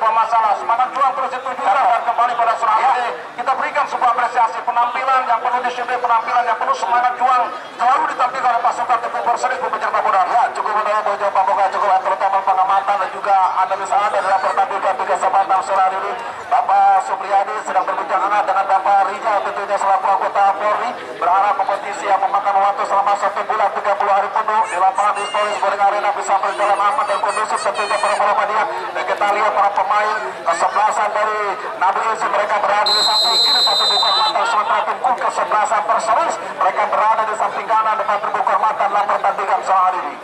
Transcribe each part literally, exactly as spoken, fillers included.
sebuah masalah. Semangat juang terus ditunjukkan dan kembali pada Surabaya. Kita berikan sebuah apresiasi penampilan yang penuh disiplin, penampilan yang penuh semangat juang selalu ditampilkan oleh pasukan T P Perseris Pembecerta Muda. Ya, cukup menarik Bojo Pamoga, cukup terutama pengamatan dan juga analisa Anda dalam pertandingan tiga sepat langsung hari ini. Bapak Supriyadi sedang berbincang hangat dengan Bapak Rijal tentunya selaku anggota Polri, berharap kompetisi yang memakan waktu selama satu bulan tiga puluh hari penuh di lapangan historis Goreng Arena bisa berjalan aman dan kondusif tentunya para Muhammadiyah. Dan kita lihat para pemain kesebelasan dari Nabi Yusuf, mereka berada di samping kiri depan terbuka mata sementara tim kesebelasan Perseris mereka berada di samping kanan depan terbuka mata dalam pertandingan sehari ini.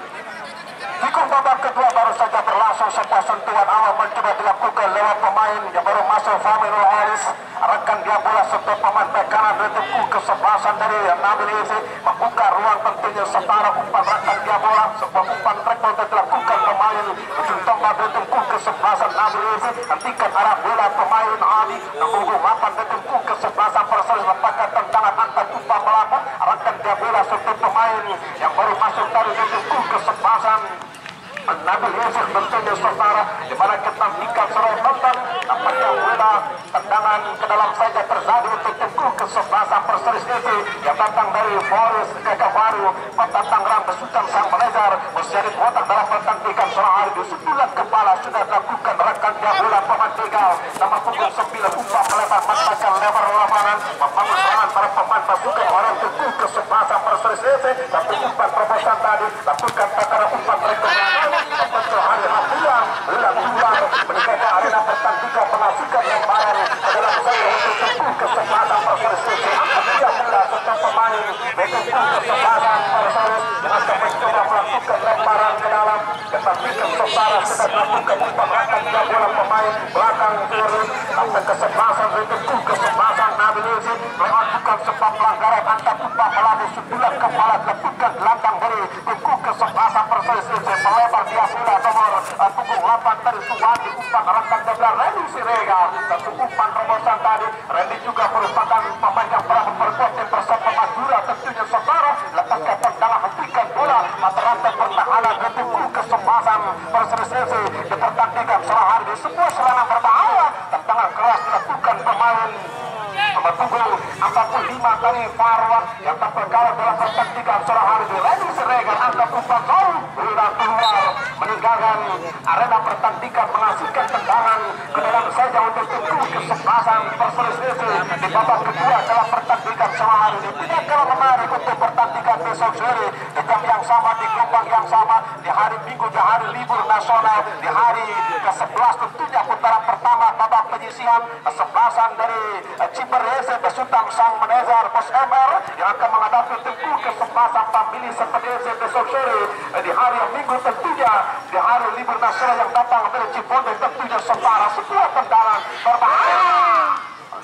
Hikum babak kedua baru saja berlangsung, sebuah sentuhan awal mencoba dilakukan lewat pemain yang baru masuk Famino Harris, rekan dia pula serta pemain back kanan dari tim kesebelasan dari Nabi Yusuf membuka ruang tentunya setara umpan rekan dia bola, sebuah umpan track ball dilakukan pemain ujung tombak dari tim kesebelasan Nabi Yusuf, hentikan arah bola pemain Ali menunggu mapan dari tim kesebelasan Perseris lemparkan tendangan antar umpan melambung rekan dia bola serta pemain yang baru masuk dari tim kesebelasan Nabi Yusuf tentunya setara di mana kita nikah serai nonton nampaknya bola tendangan ke dalam saja terjadi untuk timku kesebelasan Perseris itu yang datang dari Boris Gagah Baru Kota Tangerang Besutan sang manajer menjadi botak dalam pertandingan sore di sebulan kepala sudah dilakukan rekan dia bola pemain begal sama pukul sembilan umpan melebar matakan lebar lapangan membangun serangan para pemain pasukan orang timku kesebelasan Perseris itu tapi umpan perbosan tadi lakukan perkara umpan rekomendasi Pembentuk hari hapulang, hilang tulang, menjaga arena pertandingan menasihkan yang baru adalah saya untuk tempuh kesempatan Perseris itu. Dia mula tentang pemain, menempuh kesempatan Perseris dengan mencoba melakukan lemparan ke dalam, tetapi kesempatan sedang melakukan pemerakan dua bola pemain belakang kiri, sampai kesempatan menempuh kesempatan Nabi Yusuf melakukan sebuah pelanggaran antar tumpah melalui sebulan kepala lepukan lantang dari tempuh kesempatan Perseris itu melebar dia. Sudah nomor punggung delapan dari Suwandi umpan rekan sebelah Randy Siregar dan umpan terobosan tadi Randy juga merupakan pemain yang pernah memperkuat tim Persema Madura tentunya saudara lepaskan tendangan hentikan bola masyarakat pertahanan ketuku kesempatan Perseris F C dipertandingkan setelah hari sebuah serangan berbahaya tendangan keras dilakukan pemain nomor punggung empat puluh lima dari Farwan yang tak berkalah dalam pertandingan setelah hari di Randy Siregar angkat umpan jauh sudah keluar meninggalkan arena pertandingan mengasihkan tendangan ke dalam saja untuk tentu kesempatan Perseris itu di babak kedua dalam pertandingan selama hari ini tidak kalah menarik untuk pertandingan besok sore di jam yang sama di gelombang yang sama di hari Minggu di hari libur nasional di hari kesebelas tentunya putaran pertama babak penyisihan kesebelasan dari Ciberese Besutang sang manajer Bos M R yang akan menghadapi tentu kesebelasan Pamili Sepedese besok sore di hari Minggu tentunya di hari libur nasional yang datang dari Cibondo tentunya setara sebuah tendangan berbahaya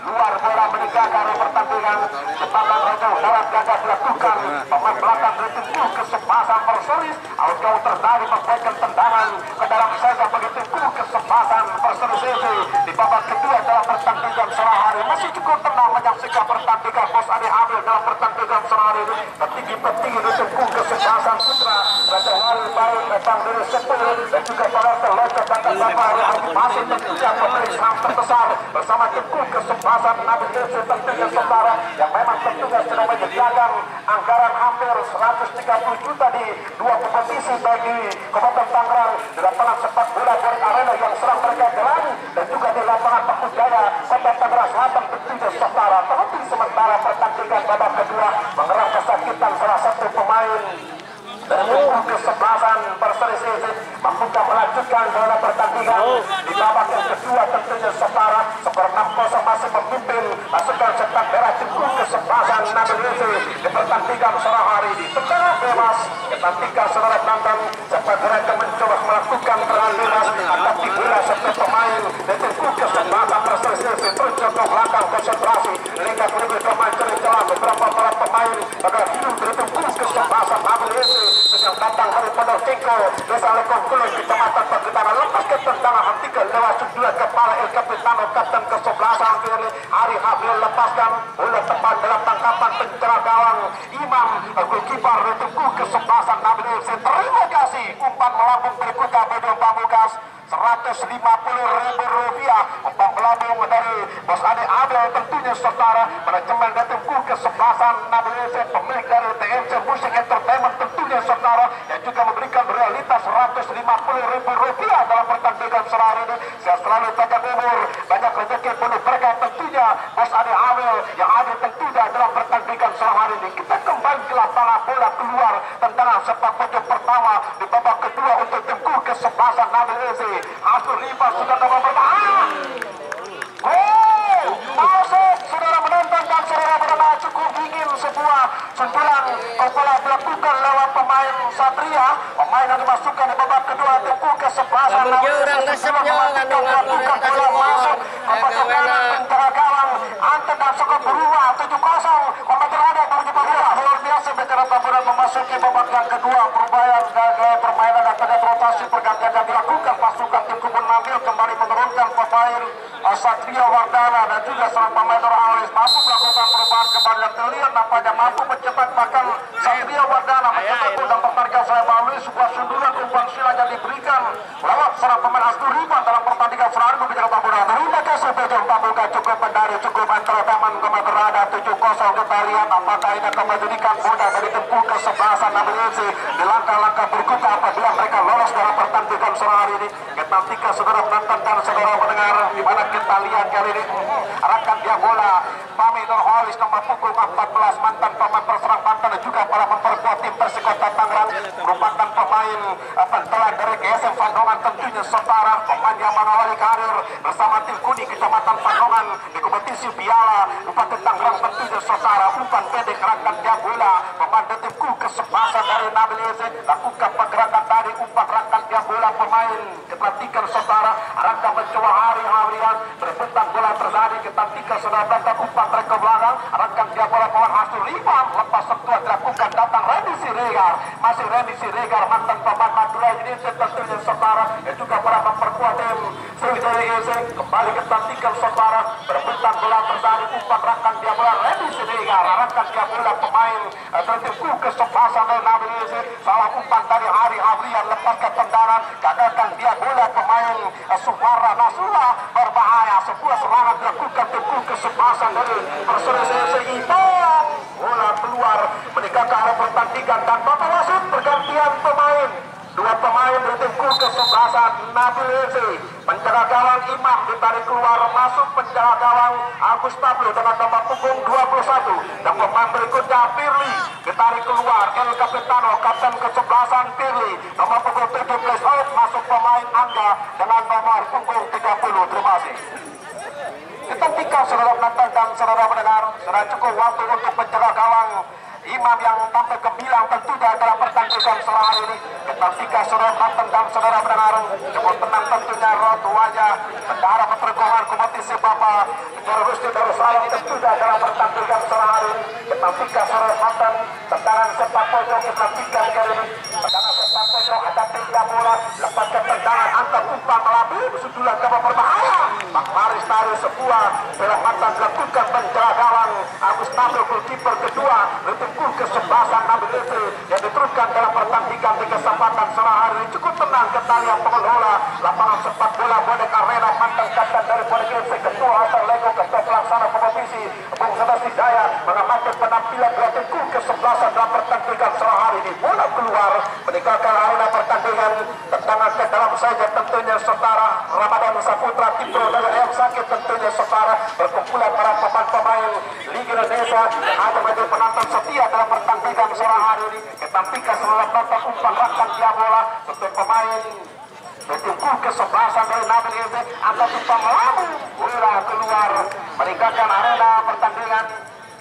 luar bola meninggalkan pertandingan sepadan raja dalam gagal dilakukan pemain belakang dari timku kesebelasan Perseris jauh tertarik memberikan tendangan ke dalam saja bagi timku kesebelasan Perseris itu di babak kedua dalam pertandingan sore hari masih cukup tenang menyaksikan pertandingan Bos Ade Amil dalam pertandingan sore hari ini petinggi-petinggi di timku kesebelasan Putra Raja Wali baik datang dari sepuluh dan juga para terlocot bahkan Bapak Haji masih tentunya pemeriksaan terbesar bersama timku kesebelasan Pasar Nabi Yusuf tentunya saudara yang memang tentunya sedang menjalankan anggaran hampir seratus tiga puluh juta di dua kompetisi bagi Kabupaten Tangerang di lapangan sepak bola Goreng Arena yang serang mereka jalani dan juga di lapangan Pemujaya Kota Tangerang Selatan tentunya saudara terhenti sementara pertandingan babak kedua mengerang kesakitan salah satu pemain dari umum kesebelasan Perseris F C mampunya melanjutkan dalam pertandingan di babak yang kedua tentunya setara skor enam kosong masih memimpin pasukan sepak merah timku kesebelasan Nabi Yusuf di pertandingan sore hari ini tendangan bebas ketika saudara nonton sepak merah mencoba melakukan perlahan bebas atas bola serta pemain dari timku kesebelasan Perseris F C terjatuh belakang konsentrasi lingkar lebih pemain tercelah beberapa para pemain agar hidup dari timku kesebelasan Nabi Yusuf yang datang dari Pondok Cengko desa Lekongkulun kecamatan Pergetaran lepas ke tendangan hentikan lewat sebelah kepala El Capitano kapten kesebelasan kiri Ari Habil lepaskan bola tepat dalam tangkapan penjara gawang Imam golkiper timku kesebelasan Nabil F C terima kasih umpan melambung berikutnya Bodo Pamungkas seratus lima puluh ribu rupiah pembelabung dari Bos Ade Abel, tentunya setara manajemen dan tubuh kesebelasan N B C pemilik dari T M C Music Entertainment, tentunya setara yang juga memberikan realitas seratus lima puluh ribu rupiah dalam pertandingan sehari ini. Saya selalu jaga umur, banyak rezeki penuh berkah tentunya Bos Ade Abel yang ada tentunya dalam pertandingan sehari ini. Kita kembali ke lapangan bola keluar tentara sepak bola pertama di babak kedua untuk tubuh kesebelasan N B C. Asur Riva sudah dapat bertahan. Gol! Masuk, saudara menonton dan saudara menonton cukup dingin sebuah sundulan kepala dilakukan lewat pemain Satria. Pemain yang dimasukkan di babak kedua tipu ke sebelah sana. Dilakukan bola masuk kepada kanan tentara gawang Anton dan Sokot berubah tujuh kosong. Komentar ada dari Jepang luar biasa bicara tabur memasuki babak yang kedua. Perubahan gaya permainan dan ada rotasi pergantian yang dilakukan pasukan tim Kubun Namil kembali menurunkan pemain Satria Wardana dan juga seorang pemain Alis mampu melakukan perubahan kembali yang terlihat nampaknya mampu mencetak, bahkan Satria Wardana mencetak gol dan pertandingan saya melalui sebuah sundulan umpan silang yang diberikan lewat seorang pemain Astur Rivan dalam pertandingan sehari berbicara taburan. Terima kasih Bejong Tabuka cukup mendari cukup antara teman kembali berada tujuh kosong. Kita lihat apakah ini akan menjadikan mudah dari tempuh kesebelasan N B C di langkah-langkah berikutnya apabila mereka lolos dalam pertandingan sehari ini. Kita nantikan saudara penonton dan saudara mendengar di mana kita lihat kali ini arahkan dia bola Mami Nurholis nomor punggung empat belas mantan pemain Perserang Banten dan juga para memperkuat tim Persikota Tangerang merupakan pemain pentelan dari K S M Pandongan tentunya setara pemain yang mengawali karir bersama tim kuning Kecamatan Pandongan di kompetisi Piala Bupati Tangerang tentunya setara umpan pendek arahkan dia bola pemain detikku kesebelasan dari Nabil Yezid lakukan pergerakan dari umpan arahkan dia bola pemain ketertikan setara arahkan mencoba hari-harian berebutan bola terjadi ketertikan sedang datang umpan tarik ke belakang arahkan dia bola pemain Astur Rivan lepas setua dilakukan datang Reni Siregar masih Reni Siregar mantan pemain Madura ini tentunya setara dan juga para memperkuat tim Sriwijaya Gresik kembali ketertikan setara berebutan bola terjadi umpan arahkan dia bola Reni Siregar arahkan dia bola pemain tertipu kesebelasan dari Nabil Yezid salah umpan dari Ari Afrian lepas ke tendangan gagalkan dia bola pemain Suara Nasrullah berbahaya sebuah serangan dilakukan tubuh kesebelasan dari Persebaya bola keluar menikah ke arah pertandingan dan bapak wasit pergantian pemain dua pemain dari tubuh kesebelasan Nabil Yezid penjaga gawang Imam ditarik keluar masuk penjaga gawang Agus Tablo dengan nomor punggung dua puluh satu dan pemain berikutnya Pirli ditarik keluar El Capitano kapten kesebelasan Pirli nomor punggung tujuh belas out masuk pemain Angga dengan nomor punggung tiga puluh. Terima kasih. Ketika saudara menonton dan saudara mendengar sudah cukup waktu untuk penjaga gawang Imam yang tampil gemilang tentunya dalam pertandingan sehari ini. Ketika saudara menonton dan saudara mendengar cukup tenang tentunya rotu wajah bendahara pepergohan kompetisi Bapak Jero Rusdi Darussalam tentunya dalam pertandingan sehari ini. Ketika saudara menonton tendangan sepak pojok ketika kali ini tendangan sepak pojok ada tiga bola lepas ke tendangan antar umpan melambung sudulan kapal berbahaya Pak Maris taruh sebuah selamatan dilakukan penjaga gawang Agus Tablo goalkeeper kedua bertempur kesebelasan N B C yang diteruskan dalam pertandingan di kesempatan sehari ini cukup tenang ketalian pengelola lapangan sepak bola Bonek Arena mantan kapten dari Bonek F C ketua Hasan Lego ketua pelaksana kompetisi Bung Sedas Hidayat mengamati penampilan bertempur kesebelasan dalam pertandingan sehari ini bola keluar meninggalkan arena pertandingan tendangan ke dalam saja tentunya setara Ramadan Saputra Tito dan yang sakit tentunya setara berkumpulan para pemain-pemain Liga Indonesia yang ada menjadi penonton setia dalam pertandingan sore hari ini. Ketampikan seluruh penonton umpan rakan dia bola untuk pemain bertumbuh kesebelasan dari Nabil Yezid atau umpan melambung bola keluar meninggalkan arena pertandingan.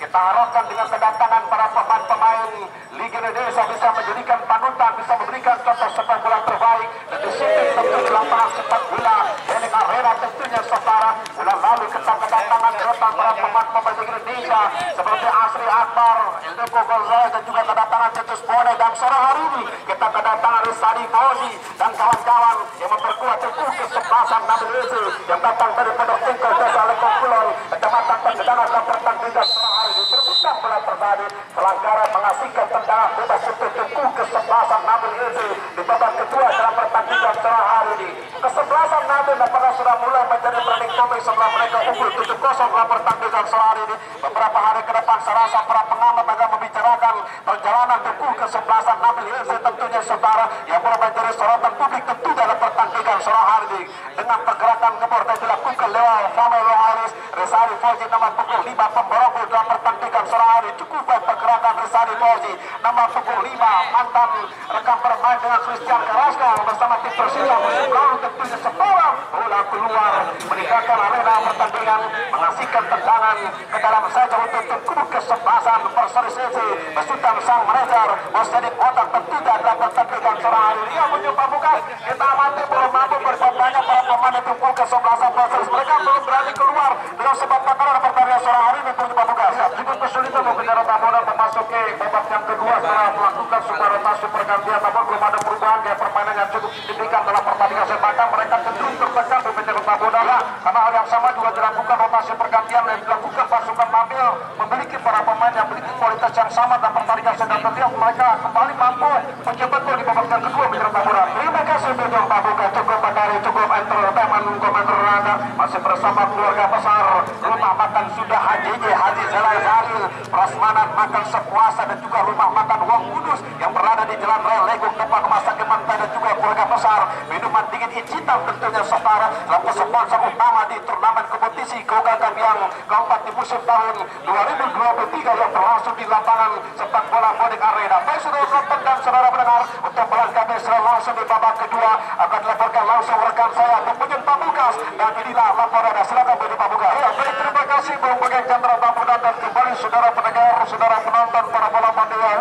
Kita harapkan dengan kedatangan para pemain-pemain Liga Indonesia bisa menjadikan panutan, bisa memberikan contoh sepak bola terbaik dan disiplin tentu lapangan sepak bola dan arena tentunya setara. Bulan lalu kita kedatangan kedatangan para pemain-pemain Liga Indonesia seperti Asri Akbar, Ildeko Gonzalez dan juga kedatangan Titus Bone dan sore hari ini kita kedatangan Rizadi Fauzi dan kawan-kawan yang memperkuat tubuh kesebelasan Nabil Yezid yang datang dari Pondok Tingkir Desa Lekong Kulon Kecamatan Tenggara Kabupaten Bintang sore berputar bola terjadi pelanggaran mengasihkan tendangan bebas untuk tubuh kesebelasan Nabil Yezid di babak kedua dalam pertandingan sore hari ini kesebelasan Pasukan Nabi apakah sudah mulai menjadi berling topik setelah mereka unggul tujuh kosong dalam pertandingan sehari ini? Beberapa hari ke depan serasa para pengamat akan membicarakan perjalanan tubuh kesebelasan Nabil Hilzi tentunya saudara yang mulai menjadi sorotan publik tentu dalam pertandingan sore hari ini dengan pergerakan ngebor dan dilakukan lewat Fabel Loharis Resari Fauzi nama pukul lima pemborong dalam pertandingan sore hari cukup baik pergerakan Resari Fauzi nama pukul lima mantan rekan bermain dengan Christian Carrasco bersama tim Persita musim lalu tentunya seorang bola keluar meninggalkan arena pertandingan mengasihkan tendangan ke dalam saja untuk tubuh kesebelasan Perserisisi besutan sang manajer bos jadi otak tentu dalam pertandingan sore hari ini menyumbang bukan kita amati belum mampu berbanyak para pemain di tubuh kesebelasan Perseris mereka belum berani keluar dengan sebab takaran pertandingan sore hari ini menyumbang bukan cukup kesulitan mengejar Tamona memasuki babak yang kedua setelah melakukan sebuah rotasi pergantian namun belum ada perubahan gaya permainan yang cukup signifikan dalam pertandingan sepak bola mereka cenderung tertekan berpindah ke Tamona karena hal yang sama juga dilakukan rotasi pergantian yang dilakukan pasukan Nabil memiliki para pemain yang memiliki kualitas yang sama dan pertandingan sedang terlihat mereka kembali mampu menjabat gol di babak yang kedua menyerang Tamona. Terima kasih Bung Pabuka cukup matahari cukup entertainment komentar Anda masih bersama keluarga besar rumah makan sudah Haji Haji Jalal Zalil prasmanan makan sepuasa dan juga rumah makan Wong Kudus yang berada di Jalan Rel Legok depan rumah sakit Menteng dan juga keluarga besar minuman dingin Ichitan tentunya setara selaku sponsor utama di turnamen kompetisi Kogakan yang keempat di musim tahun dua ribu dua puluh tiga yang berlangsung di lapangan sepak bola Bonek Arena. Baik saudara penonton dan saudara pendengar untuk melengkapi secara langsung di babak kedua akan dilaporkan langsung rekan saya Bung Pabukas dan inilah laporannya silakan Bung Pabukas. Ya, baik terima kasih Bung Bung Chandra Pamuda dan kembali saudara pendengar saudara penonton para bola mania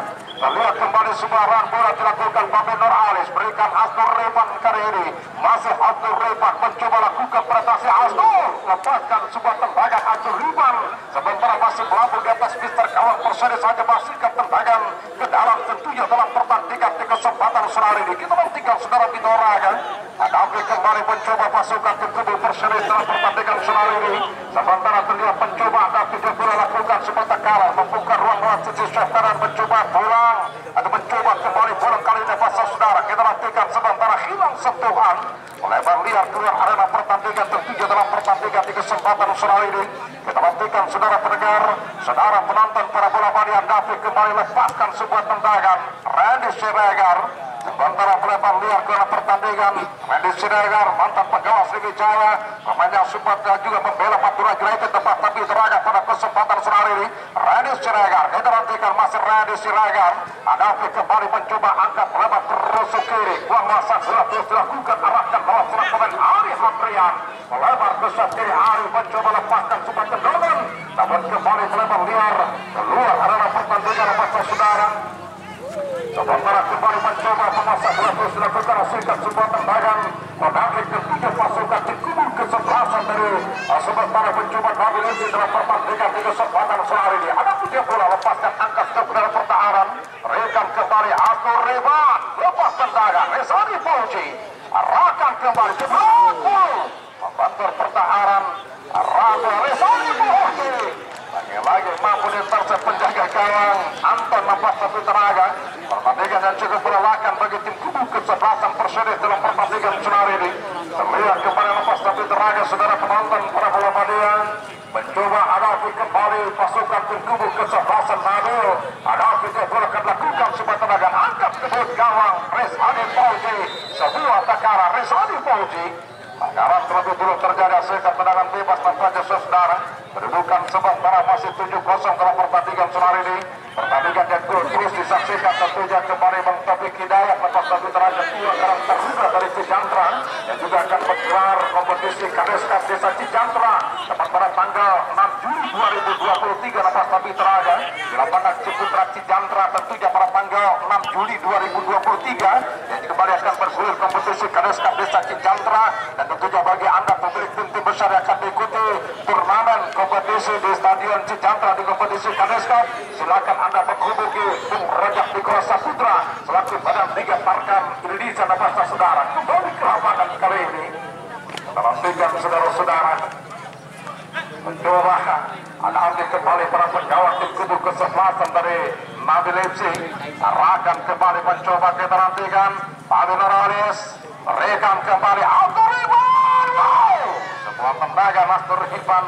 terlihat kembali semua run bola dilakukan Babe Nur Alis berikan Asnur Rehman kali ini masih Asnur Rehman mencoba lakukan prestasi Asnur lepaskan sebuah tembakan Asnur Rehman sementara masih melambung di atas Mister Kawan Perseris saja masukkan tembakan ke dalam tentunya dalam pertandingan di kesempatan sore ini kita tinggal saudara Binora kan ada Abri kembali mencoba pasukan tim kubu Perseris dalam pertandingan sore ini sementara terlihat mencoba ada tiga bola lakukan semata kala membuka ruang-ruang sisi syaf kanan mencoba pulang ada mencoba kembali pulang kali ini pasal saudara kita nantikan sementara hilang sentuhan lebar liar keluar arena pertandingan tentunya dalam pertandingan di kesempatan sore ini kita nantikan saudara pendengar saudara penonton para bola mania David kembali lepaskan sebuah tendangan Randy Siregar sementara lebar liar keluar pertandingan Randy Siregar mantan penggawa Sriwijaya pemain yang sempat juga membela Madura United tempat tapi teraga pada kesempatan sore ini Randy Siregar kita nantikan masih Randy Siregar David kembali mencoba angkat lebar terus kiri buang masa sudah terus dilakukan arahkan bawah surat pemain Ari Fabrian melebar besar kiri Ari mencoba lepaskan sebuah tendangan namun kembali melebar liar keluar arena pertandingan pasal saudara sementara kembali mencoba memasak bola terus dilakukan hasilkan sebuah tembakan menangkis ketiga pasukan di kubu kesebelasan dari sementara mencoba Nabil Hilzi dalam pertandingan di kesempatan sehari ini ada tiga bola lepaskan angkat ke dalam pertahanan rekam kembali Asnur Rehman lepas tendangan Resari Fauzi arahkan kembali jebol membantu pertahanan Rabu Resari Fauzi lagi-lagi mampu intercept penjaga gawang Anton nampak satu tenaga pertandingan yang cukup melelahkan bagi tim kubu kesebelasan Perseris dalam pertandingan sore ini terlihat kembali lepas tapi tenaga saudara penonton para bola mania mencoba hadapi kembali pasukan tim kubu kesebelasan Nabil hadapi kebolakan lakukan sebuah tenaga angkat kebut gawang Resari Fauzi sebuah takara Resari Fauzi takaran terlebih dulu terjadi hasilkan tendangan bebas tanpa jasa saudara kedudukan sementara masih tujuh kosong dalam pertandingan sore ini pertandingan dan gol terus disaksikan tentunya kembali Bang Taufik Hidayat lepas satu terakhir dua karang terbuka dari Cijantra yang juga akan menggelar kompetisi Kadeskap Desa Cijantra sementara tanggal enam Juli dua ribu dua puluh tiga lepas tapi terakhir di lapangan Ciputra Cijantra tentunya pada tanggal enam Juli dua ribu dua puluh tiga yang kembali akan bergulir kompetisi Kadeskap Desa Cijantra dan tentunya bagi Anda pemilik tim-tim besar yang akan diikuti turnamen kompetisi di Stadion Cijantra di kompetisi Kadeskap silakan Anda menghubungi Bung Rajab Dikosa Putra selaku Badan Liga Parkam Indonesia dan Bahasa Saudara kembali ke lapangan kali ini kita lanjutkan saudara-saudara mencoba ada ambil kembali para pegawai tim kubu kesebelasan dari Nabil Hilzi arahkan kembali mencoba kita nantikan Pak Binoralis rekam kembali Autoribu Naga Master Irfan.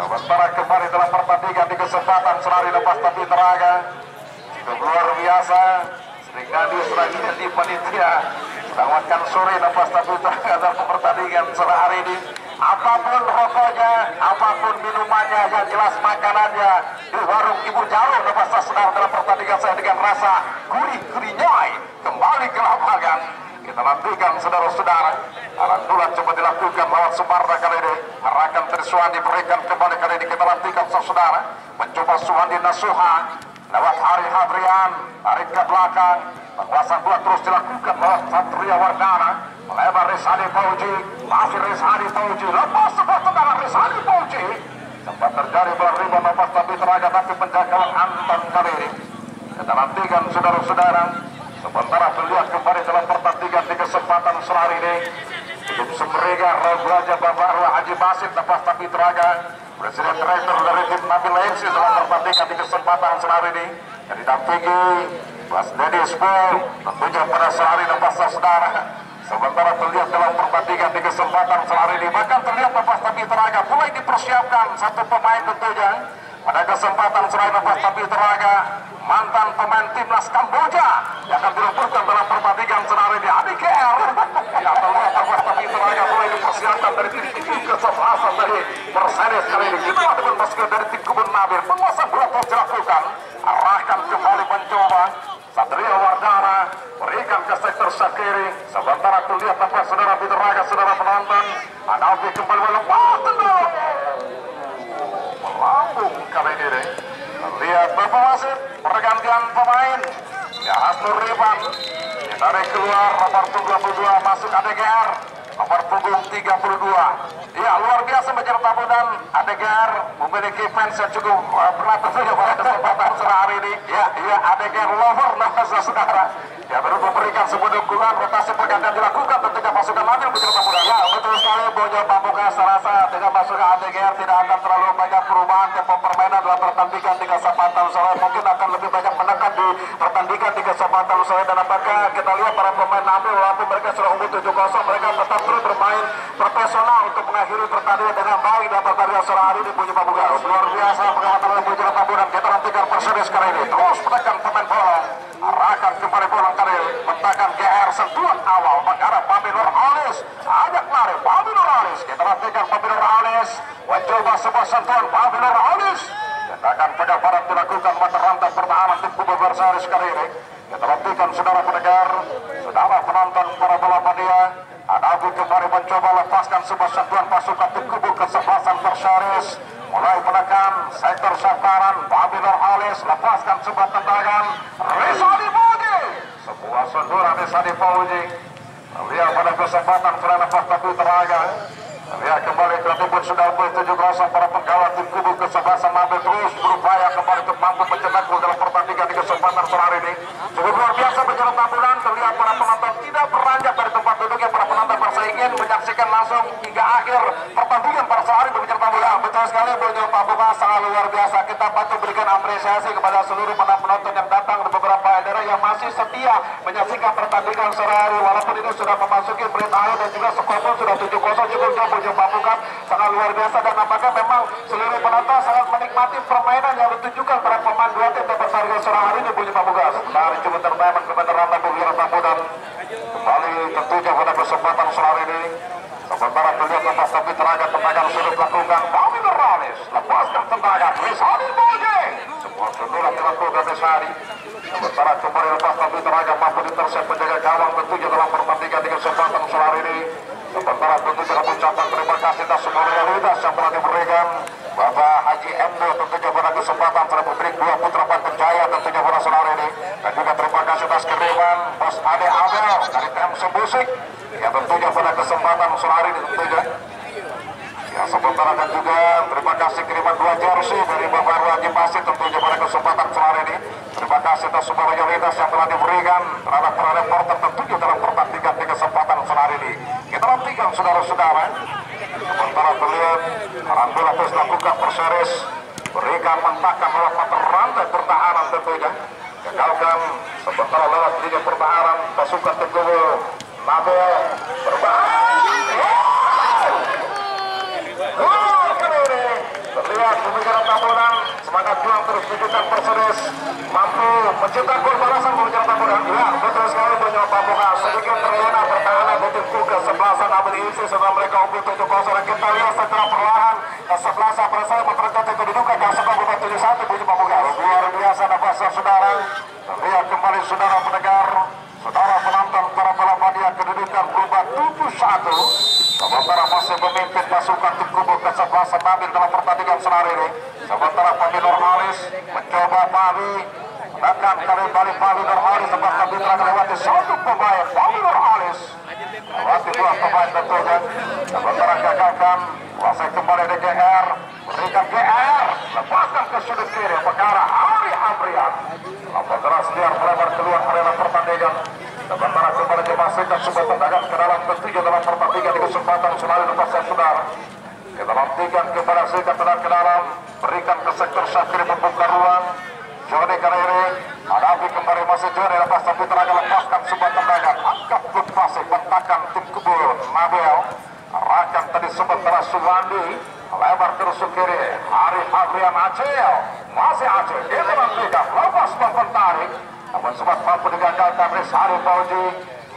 Sementara kemarin telah pertandingan di kesempatan selari lepas tapi Naga itu luar biasa. Seringkali selanjutnya di panitia sangatkan sore lepas tapi Naga dalam pertandingan selari ini. Apapun rokoknya, apapun minumannya, yang jelas makanannya di warung Ibu Jarum lepas saya sedang dalam pertandingan saya dengan rasa gurih-gurih nyai kembali ke lapangan. Kita nantikan saudara-saudara, alhamdulillah coba dilakukan lawan Sumarna kali ini. Harakan Triswandi berikan kembali kali ini. Kita nantikan saudara-saudara mencoba Suhandi Nasuha lewat Ari Hadrian, tarik ke belakang. Penguasaan bola terus dilakukan lawan Satria Wardana, melebar Rizhani Fauji, masih Rizhani Fauji, lepas sebuah tendangan Rizhani Fauji. Sempat terjadi berlima lepas tapi Tenaga, tapi penjagalan Anton kali ini. Kita nantikan saudara-saudara. Sementara beliau kembali dalam pertandingan di kesempatan selari ini hidup semeriga Raja Bapak Haji Basit lepas tapi Teraga Presiden Direktur dari tim Nabil Lengsi dalam pertandingan di kesempatan selari ini yang didampingi Mas Deddy Spur tentunya pada selari lepas saudara. Sementara terlihat dalam pertandingan di kesempatan selari ini bahkan terlihat lepas tapi Teraga mulai dipersiapkan satu pemain tentunya pada kesempatan selain lepas tapi Teraga mantan pemain timnas Kamboja yang akan dilaporkan dalam pertandingan senari di A D G R. Yang terlihat lepas tapi Teraga mulai dipersiapkan dari tim tim kesebelasan dari Mercedes kali ini. Kita ada bermasker dari tim Kubun Nabil penguasaan bola terus dilakukan arahkan kembali mencoba Satria Wardana berikan ke sektor Syakiri. Sementara terlihat lepas saudara Teraga saudara penonton Anafi kembali melepas tendang melambung kali ini. Lihat Bapak wasit pergantian pemain ya Astur Riban ditarik keluar nomor dua puluh dua masuk A D G R nomor punggung tiga puluh dua ya luar biasa menjadi tamu dan A D G R memiliki fans yang cukup berat tentunya pada kesempatan sehari ini ya ya A D G R lover nafas saudara ya baru memberikan sebuah dukungan rotasi pergantian dilakukan tentunya pasukan Nabil menjadi tamu dan ya betul sekali Bonyo Pamungkas serasa dengan masuknya A D G R tidak akan terlalu banyak perubahan tempo permainan dalam pertandingan tiga kesempatan sore mungkin akan lebih banyak menekan di pertandingan tiga kesempatan sore dan apakah kita lihat para pemain Nabil walaupun mereka sudah unggul tujuh kosong mereka tetap terus bermain profesional untuk mengakhiri pertandingan dengan baik dan pertandingan sore hari di Bonyo Pamungkas luar biasa pengamatan oleh Bonyo Pamungkas. Kita nantikan Mercedes kali ini terus menekan pemain bola arahkan kembali bola kali ini mentakan G R sentuhan awal mengarah Paminor Alis ajak lari Paminor Alis kita nantikan Paminor Alis mencoba sebuah sentuhan Paminor Alis akan pendaparan dilakukan mata rantai pertahanan tim Kubur Bersaris kali ini. Kita nantikan saudara pendengar, saudara penonton para bola mania. Anafi kembali mencoba lepaskan sebuah sentuhan pasukan tim Kubur kesebelasan Bersaris. Mulai menekan sektor sasaran, Babinor Alis lepaskan sebuah tendangan. Rizhani Fauji, sebuah sentuhan Rizhani Fauji. Dia pada kesempatan sudah lepas tapi Teraga. Dia kembali ke tribun sudah mulai tujuh kosong para penggawa tim Kubur kesebelasan Nabil terus berupaya kembali untuk mampu mencetak gol dalam pertandingan di kesempatan sore ini. Cukup luar biasa menjadi taburan terlihat para penonton tidak beranjak dari tempat duduknya para penonton merasa ingin menyaksikan langsung hingga akhir pertandingan para sehari berbicara taburan. Betul sekali Bonyo Pamungkas sangat luar biasa. Kita patut berikan apresiasi kepada seluruh para penonton yang datang dan beberapa daerah yang masih setia menyaksikan pertandingan sore hari walaupun itu sudah memasuki menit akhir dan juga skor pun sudah tujuh kosong. Cukup jauh Bonyo Pamungkas sangat luar biasa dan apakah memang seluruh penonton sangat menikmati permainan yang ditunjukkan para pemain dua tim dapat harga sore hari ini Bonyo Pamungkas. Dari coba terbangun kepada Randa Pemira Pamudan kembali tentunya pada kesempatan sore ini. Sementara beliau lepas tapi Teraga tendangan sudah dilakukan Bami Meralis lepaskan tendangan Rizhani Fauji semua senduran dilakukan Rizhani. Sementara kembali lepas tapi Teraga mampu ditersep menjaga gawang tentunya dalam pertandingan di kesempatan sore ini. Sementara tentunya mengucapkan terima kasih atas semua loyalitas yang telah diberikan Bapak Haji Endo tentunya pada kesempatan Republik Dua Putra Pantun Jaya tentunya pada sore ini dan juga terima kasih atas keribuan Bos Ade Abel dari T M Sembusik yang tentunya pada kesempatan sore ini tentunya ya sementara dan juga terima kasih kiriman dua jersey dari Bapak Haji Basit tentunya pada kesempatan sore ini terima kasih atas semua loyalitas yang telah diberikan terhadap para reporter tentunya dalam pertandingan di kesempatan sore ini. Kita nantikan saudara-saudara. Sementara terlihat alhamdulillah terus lakukan Perseris berikan mentakan lewat mata rantai pertahanan tentunya gagalkan sementara lewat liga pertahanan pasukan tim Nabil berbahaya semangat juang terus tunjukkan Persedes mampu mencipta gol balasan mengejar taburan. Ya, betul sekali Bonyo Pamukas sedikit terlena pertahanan butuh juga sebelasan abad diisi setelah mereka unggul tujuh kosong. Kita lihat secara perlahan sebelasan bersama memperkecil kedudukan dan setelah bukan tujuh satu Bonyo Pamukas. Luar biasa nafasnya saudara. Lihat kembali saudara pendengar, saudara penonton para Palapadia kedudukan berubah tujuh satu. Sementara masih memimpin pasukan tim kubu kesebelasan Nabil dalam pertandingan senari ini. Sementara Pami Nurhalis mencoba Pami menekan kembali Pami Nurhalis sebab Kapitra melewati satu pemain Pami Nurhalis melewati dua pemain tentunya. Sementara gagakan kuasai kembali di G R, berikan G R lepaskan ke sudut kiri perkara Ari Amrian. Sementara setiap lebar keluar arena pertandingan. Sementara kembali dimasukkan sebuah tendangan ke dalam ketujuh dalam pertandingan di kesempatan selalu lepaskan saudara. Kita nantikan kepada Sika ke dalam, berikan ke sektor Syakir membuka ruang. Joni Karere, hadapi kembali masih Joni, lepas tapi tenaga lepaskan sebuah tendangan. Angkat good pasik, bentakan tim kubu Nabel. Rakan tadi sementara Suwandi, lebar terus kiri. Arif Adrian Acil, masih Acil, kita nantikan, lepas pentarik. Namun sempat mampu digagalkan Riz Arif Fauji,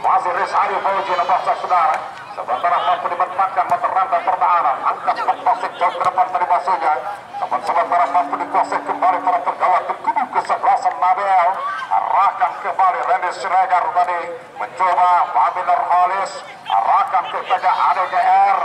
masih Riz Arif Fauji, lepaskan saudara. Sementara mampu dimanfaatkan mata rantai pertahanan, angkat pasik jauh ke depan tadi masuknya. Namun sementara mampu dikuasai kembali para pegawai tim kubu kesebelasan Nabel. Arahkan kembali Randy Siregar tadi mencoba Babinar Halis, arahkan kepada A D G R,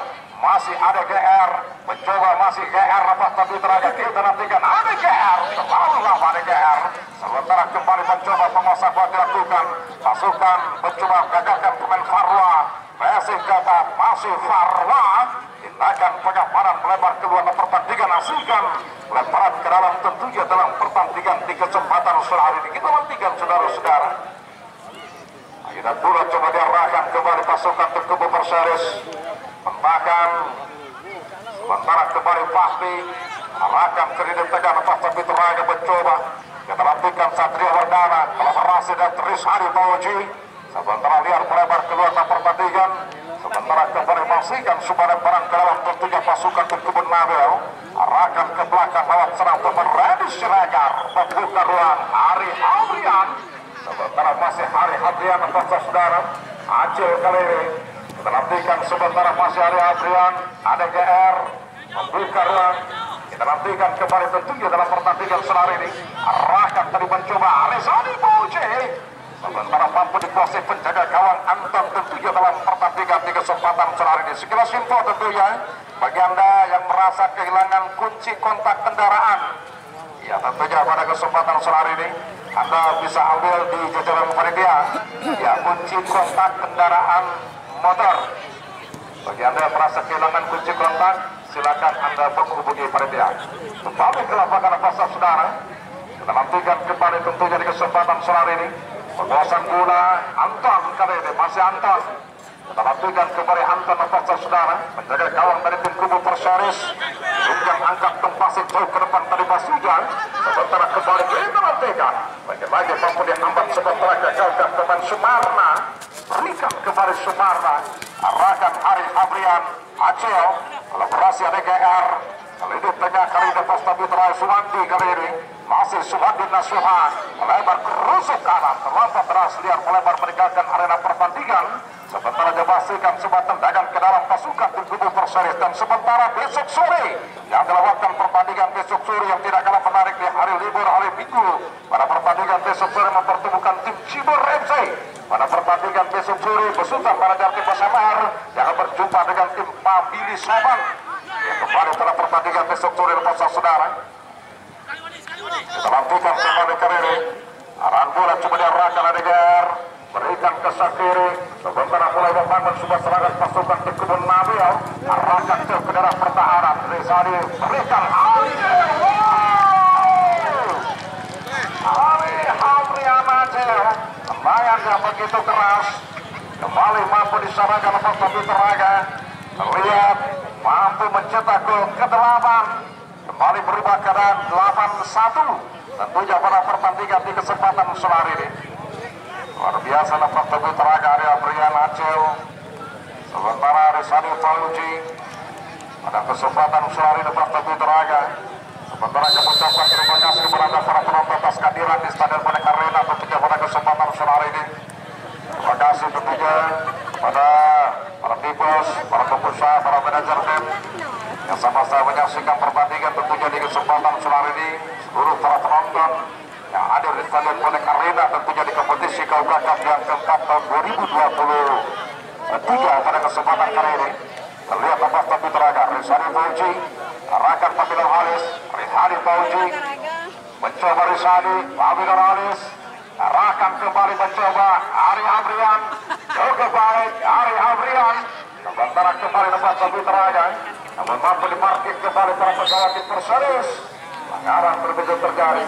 masih A D G R mencoba masih G R lepas tapi tenaga kita nantikan A D G R terlalu lama A D G R. Sementara kembali mencoba penguasaan buat dilakukan pasukan mencoba gagalkan pemain Farwa. Masih kata masih Farwa tindakan pengapanan melebar keluar dari pertandingan hasilkan lemparan ke dalam tentunya dalam pertandingan di kesempatan sore hari ini. Kita nantikan saudara-saudara. Kita pula coba diarahkan kembali pasukan tim kubu Perseris membakar sementara kembali Fahmi arahkan ke dinding tegang lepas tapi terakhir mencoba kita nantikan Satria Wardana kolaborasi dan Riz Arif Fauji. Sementara liar melebar keluar dari pertandingan. Sementara kembali masihkan sumber barang ke dalam tentunya pasukan tim kubu Nabel. Arahkan ke belakang lewat serang teman Randy Siregar membuka ruang Ari Adrian. Sementara masih Ari Adrian membaca saudara Acil kali ini. Kita nantikan sementara masih Ari Adrian A D G R membuka ruang. Kita nantikan kembali tentunya dalam pertandingan senari ini. Arahkan tadi mencoba Alisani Bauji. Sementara mampu dikuasai penjaga gawang Anton tentunya dalam pertandingan di kesempatan sore ini. Sekilas info tentunya bagi Anda yang merasa kehilangan kunci kontak kendaraan. Ya tentunya pada kesempatan sore ini Anda bisa ambil di jajaran panitia. Ya kunci kontak kendaraan motor. Bagi Anda yang merasa kehilangan kunci kontak silakan Anda menghubungi panitia. Kembali ke lapangan pasar saudara. Kita nantikan kembali tentunya di kesempatan sore ini. Penguasaan bola Anton kali ini masih Anton. Kita nantikan kembali Anton atas saudara menjaga gawang dari tim kubu Perseris. Sunggang angkat tempasik jauh ke depan tadi Basujan. Sementara kembali kita nantikan lagi-lagi mampu dihambat sementara gagalkan teman Sumarna. Berikan kembali Sumarna. Arahkan Arif Abrian Acil kolaborasi A D G R. Kali ini tengah kali ini pas tapi terakhir Suwandi kali ini masih Suwandi Nasuhan melebar kerusuk kanan terlambat deras liar melebar meninggalkan arena pertandingan. Sementara dipastikan sebuah tendangan ke dalam pasukan tim kubu Perseris dan sementara besok sore yang dilewatkan pertandingan besok sore yang tidak kalah menarik di hari libur hari Minggu. Pada pertandingan besok sore mempertemukan tim Cibor M C. Pada pertandingan besok sore besutan para tim S M R yang berjumpa dengan tim Pabili Sabang. Kembali telah pertandingan besok sore lepas saudara. Kita lanjutkan kembali ke kiri. Arahan bola coba diarahkan A D G R. Berikan ke kiri. Sementara mulai membangun sebuah serangan pasukan tim kubu Nabel. Arahkan ke daerah pertahanan. Rizali berikan Ali. Ali Hamrian Acil. Tembakannya begitu keras. Kembali mampu disamakan lepas tapi teraga. Terlihat mampu mencetak gol ke-delapan kembali berubah keadaan delapan satu tentunya pada pertandingan di kesempatan sore ini. Luar biasa lepas tebu teraga Arya Brian Acil sementara Rizani Fauji pada kesempatan sore ini lepas tebu teraga Menteranya mengucapkan terima kasih kepada para penonton atas kehadiran di Stadion Boneka Arena tentunya pada kesempatan malam hari ini. Terima kasih tentunya pada para tipos, para pengusaha, para manajer tim yang sama-sama menyaksikan pertandingan tentunya di kesempatan malam ini. Seluruh para penonton yang hadir di Stadion Boneka Arena tentunya di kompetisi K U K Cup yang keempat tahun dua ribu dua puluh tiga pada kesempatan kali ini. Terlihat lepas tapi teraga Rizani Fauzi, Rakan Pamilor Halis, Rizani Fauzi mencoba Rizani, Pamilor Halis, Rakan kembali mencoba, Ari Abrian, juga baik, Ari Abrian, sementara kembali lepas tapi teraga, namun mampu diparkir kembali para pesawat di Perseris, pengarah berbeda terjadi,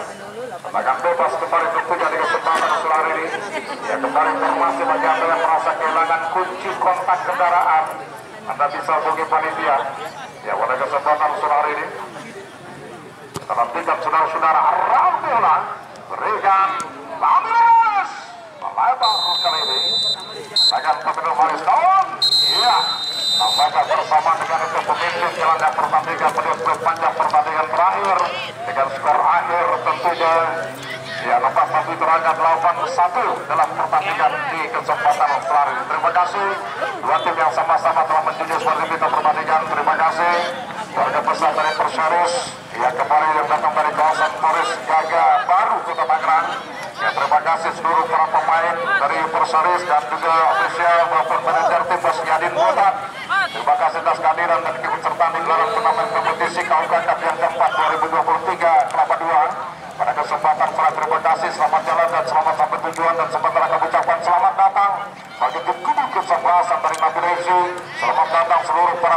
tembakan bebas kembali tentunya di kesempatan sore ini, yang kembali informasi bagi anda yang merasa kehilangan kunci kontak kendaraan. Anda bisa hubungi panitia ya pada kesempatan sore ini. Kita nantikan saudara-saudara arah bola berikan Lamirus melebar kali ini akan terbenam Mariston. Iya, tambahkan bersama dengan itu pemimpin jalannya pertandingan menit panjang pertandingan terakhir dengan skor akhir tentunya ya lepas satu terangkat lawan satu dalam pertandingan di kesempatan sore ini. Terima kasih dua tim yang sama-sama telah menjunjung seperti kita perbandingan. Terima kasih warga besar dari Perseris yang kemarin yang datang dari kawasan Polres Gaga Baru Kota Tangerang. Ya, terima kasih seluruh para pemain dari Perseris dan juga ofisial maupun manajer tim Bos Yadin Botak. Terima kasih atas kehadiran dan keikutsertaan dalam turnamen kompetisi K U K Cup yang keempat dua ribu dua puluh tiga Kelapa Dua. Pada kesempatan selamat terima kasih, selamat jalan dan selamat sampai tujuan dan sementara kami ucapkan selamat datang bagi tim kubu Kesebelasan dari Nabi Rezi. Selamat datang seluruh para